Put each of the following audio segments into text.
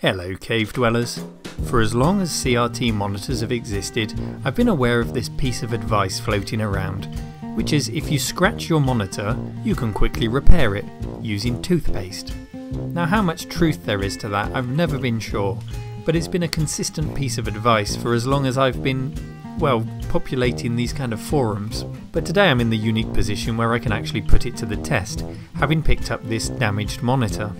Hello Cave Dwellers. For as long as CRT monitors have existed, I've been aware of this piece of advice floating around, which is if you scratch your monitor, you can quickly repair it using toothpaste. Now how much truth there is to that I've never been sure, but it's been a consistent piece of advice for as long as I've been, well, populating these kind of forums. But today I'm in the unique position where I can actually put it to the test, having picked up this damaged monitor.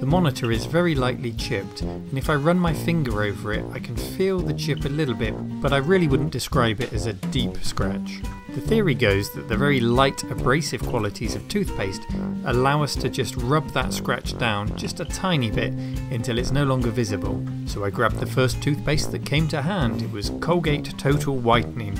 The monitor is very lightly chipped, and if I run my finger over it I can feel the chip a little bit, but I really wouldn't describe it as a deep scratch. The theory goes that the very light abrasive qualities of toothpaste allow us to just rub that scratch down just a tiny bit until it's no longer visible. So I grabbed the first toothpaste that came to hand. It was Colgate Total Whitening.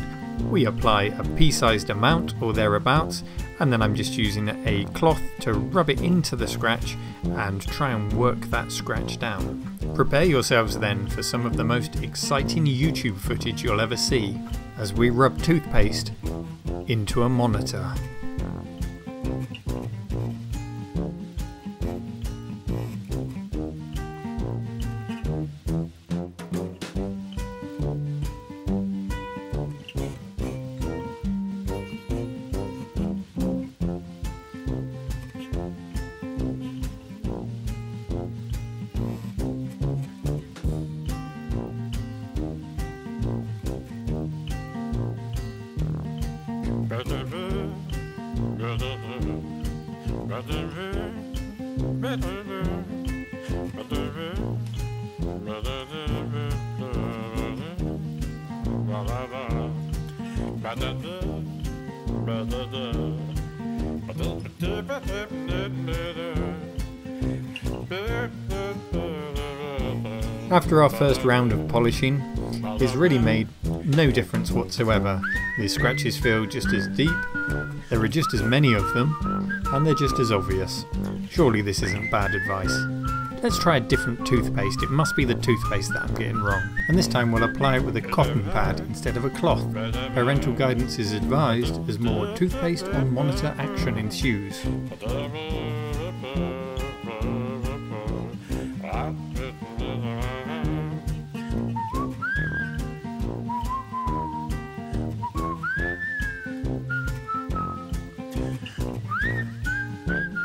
We apply a pea-sized amount or thereabouts, and then I'm just using a cloth to rub it into the scratch and try and work that scratch down. Prepare yourselves then for some of the most exciting YouTube footage you'll ever see as we rub toothpaste into a monitor. After our first round of polishing, it's really made no difference whatsoever. The scratches feel just as deep, there are just as many of them, and they're just as obvious. Surely this isn't bad advice. Let's try a different toothpaste. It must be the toothpaste that I'm getting wrong. And this time we'll apply it with a cotton pad instead of a cloth. Parental guidance is advised as more toothpaste on monitor action ensues.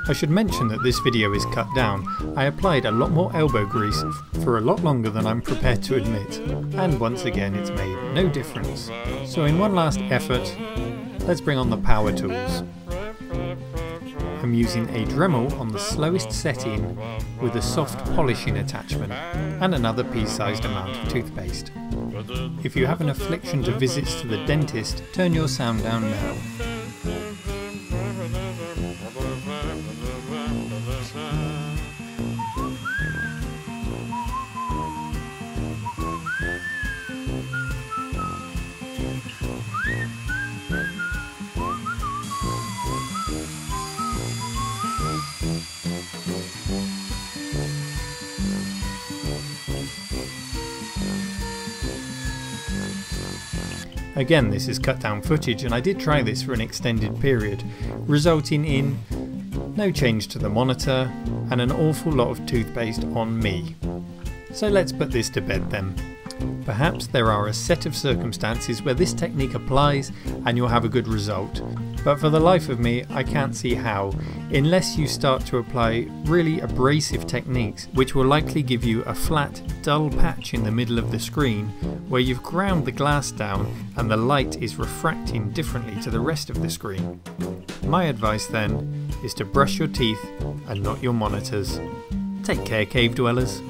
I should mention that this video is cut down. I applied a lot more elbow grease for a lot longer than I'm prepared to admit, and once again it's made no difference. So in one last effort, let's bring on the power tools. I'm using a Dremel on the slowest setting with a soft polishing attachment and another pea-sized amount of toothpaste. If you have an affliction to visits to the dentist, turn your sound down now. Again, this is cut down footage, and I did try this for an extended period, resulting in no change to the monitor and an awful lot of toothpaste on me. So let's put this to bed then. Perhaps there are a set of circumstances where this technique applies and you'll have a good result, but for the life of me I can't see how, unless you start to apply really abrasive techniques which will likely give you a flat, dull patch in the middle of the screen where you've ground the glass down and the light is refracting differently to the rest of the screen. My advice then is to brush your teeth and not your monitors. Take care, Cave Dwellers.